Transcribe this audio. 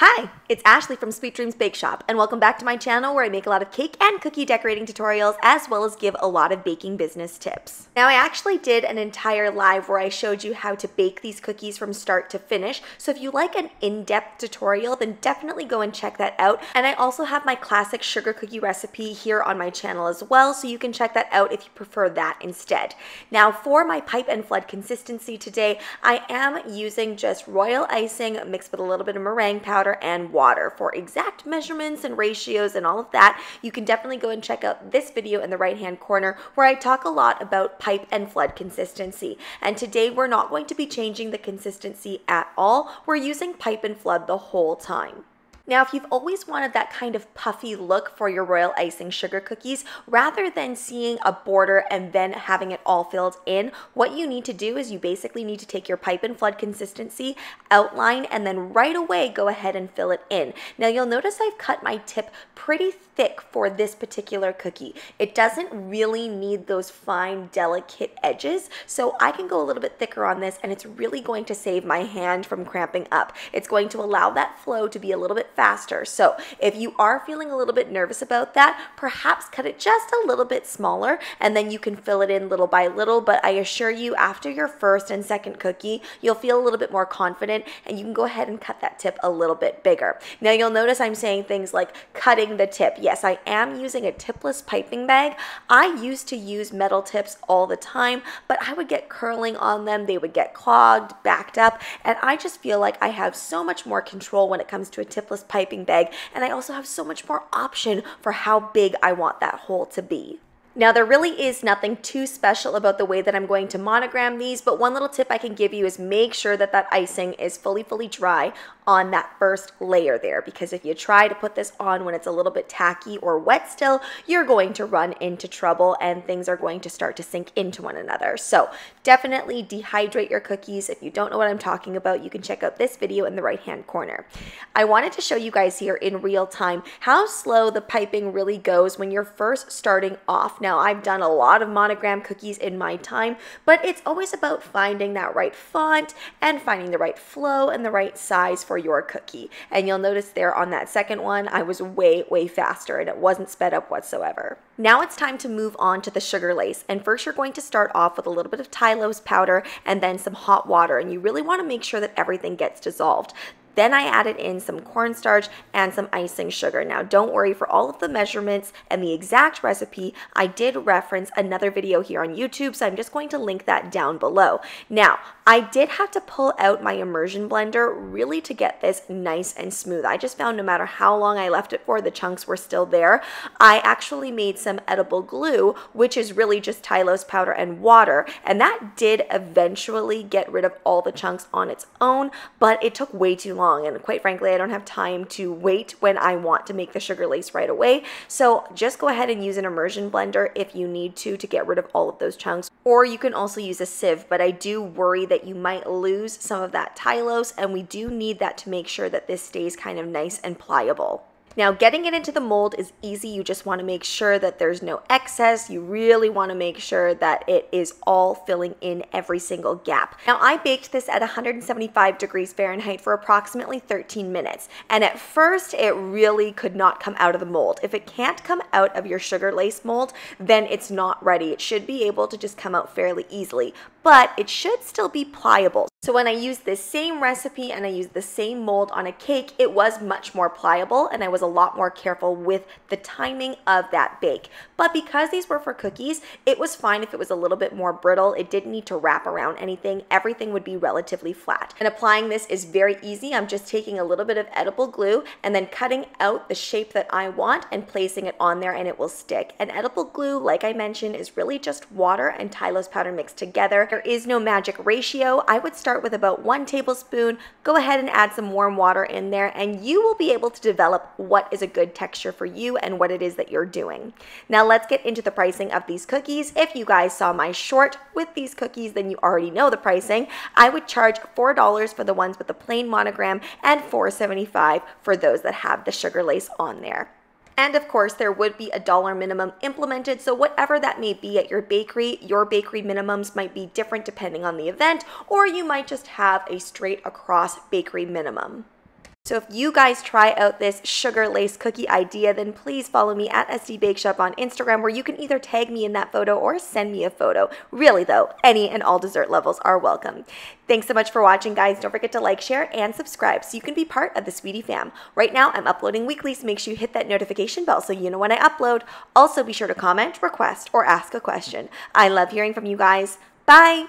Hi, it's Ashleigh from Sweet Dreams Bake Shop, and welcome back to my channel where I make a lot of cake and cookie decorating tutorials as well as give a lot of baking business tips. Now I actually did an entire live where I showed you how to bake these cookies from start to finish, so if you like an in-depth tutorial then definitely go and check that out. And I also have my classic sugar cookie recipe here on my channel as well, so you can check that out if you prefer that instead. Now for my pipe and flood consistency today, I am using just royal icing mixed with a little bit of meringue powder and water for exact measurements and ratios and all of that. You can definitely go and check out this video in the right hand corner where I talk a lot about pipe and flood consistency. And today we're not going to be changing the consistency at all. We're using pipe and flood the whole time. Now, if you've always wanted that kind of puffy look for your royal icing sugar cookies, rather than seeing a border and then having it all filled in, what you need to do is you basically need to take your pipe and flood consistency, outline, and then right away go ahead and fill it in. Now, you'll notice I've cut my tip pretty thick for this particular cookie. It doesn't really need those fine, delicate edges, so I can go a little bit thicker on this, and it's really going to save my hand from cramping up. It's going to allow that flow to be a little bit faster. So if you are feeling a little bit nervous about that, perhaps cut it just a little bit smaller and then you can fill it in little by little. But I assure you, after your first and second cookie, you'll feel a little bit more confident and you can go ahead and cut that tip a little bit bigger. Now you'll notice I'm saying things like cutting the tip. Yes, I am using a tipless piping bag. I used to use metal tips all the time, but I would get curling on them. They would get clogged, backed up, and I just feel like I have so much more control when it comes to a tipless piping bag, and I also have so much more option for how big I want that hole to be. Now there really is nothing too special about the way that I'm going to monogram these, but one little tip I can give you is make sure that that icing is fully dry on that first layer there, because if you try to put this on when it's a little bit tacky or wet still, you're going to run into trouble and things are going to start to sink into one another. So definitely dehydrate your cookies. If you don't know what I'm talking about, you can check out this video in the right hand corner. I wanted to show you guys here in real time how slow the piping really goes when you're first starting off. Now, I've done a lot of monogram cookies in my time, but it's always about finding that right font and finding the right flow and the right size for your cookie. And you'll notice there on that second one, I was way faster and it wasn't sped up whatsoever. Now it's time to move on to the sugar lace. And first you're going to start off with a little bit of Tylose powder and then some hot water. And you really want to make sure that everything gets dissolved. Then I added in some cornstarch and some icing sugar. Now don't worry, for all of the measurements and the exact recipe, I did reference another video here on YouTube, so I'm just going to link that down below. Now, I did have to pull out my immersion blender really to get this nice and smooth. I just found no matter how long I left it for, the chunks were still there. I actually made some edible glue, which is really just Tylose powder and water, and that did eventually get rid of all the chunks on its own, but it took way too long. And quite frankly, I don't have time to wait when I want to make the sugar lace right away. So just go ahead and use an immersion blender if you need to get rid of all of those chunks. Or you can also use a sieve, but I do worry that you might lose some of that Tylose, and we do need that to make sure that this stays kind of nice and pliable. Now, getting it into the mold is easy. You just want to make sure that there's no excess. You really want to make sure that it is all filling in every single gap. Now, I baked this at 175 degrees Fahrenheit for approximately 13 minutes. And at first, it really could not come out of the mold. If it can't come out of your sugar lace mold, then it's not ready. It should be able to just come out fairly easily, but it should still be pliable. So when I used this same recipe and I used the same mold on a cake, it was much more pliable and I was a lot more careful with the timing of that bake. But because these were for cookies, it was fine if it was a little bit more brittle. It didn't need to wrap around anything. Everything would be relatively flat. And applying this is very easy. I'm just taking a little bit of edible glue and then cutting out the shape that I want and placing it on there, and it will stick. And edible glue, like I mentioned, is really just water and Tylose powder mixed together. There is no magic ratio. I would start with about 1 tablespoon, go ahead and add some warm water in there, and you will be able to develop what is a good texture for you and what it is that you're doing. Now let's get into the pricing of these cookies. If you guys saw my short with these cookies, then you already know the pricing. I would charge $4 for the ones with the plain monogram and $4.75 for those that have the sugar lace on there. And of course, there would be a dollar minimum implemented, so whatever that may be at your bakery minimums might be different depending on the event, or you might just have a straight across bakery minimum. So if you guys try out this sugar lace cookie idea, then please follow me at SD Bake Shop on Instagram, where you can either tag me in that photo or send me a photo. Really though, any and all dessert levels are welcome. Thanks so much for watching, guys. Don't forget to like, share, and subscribe so you can be part of the Sweetie fam. Right now, I'm uploading weekly, so make sure you hit that notification bell so you know when I upload. Also, be sure to comment, request, or ask a question. I love hearing from you guys. Bye!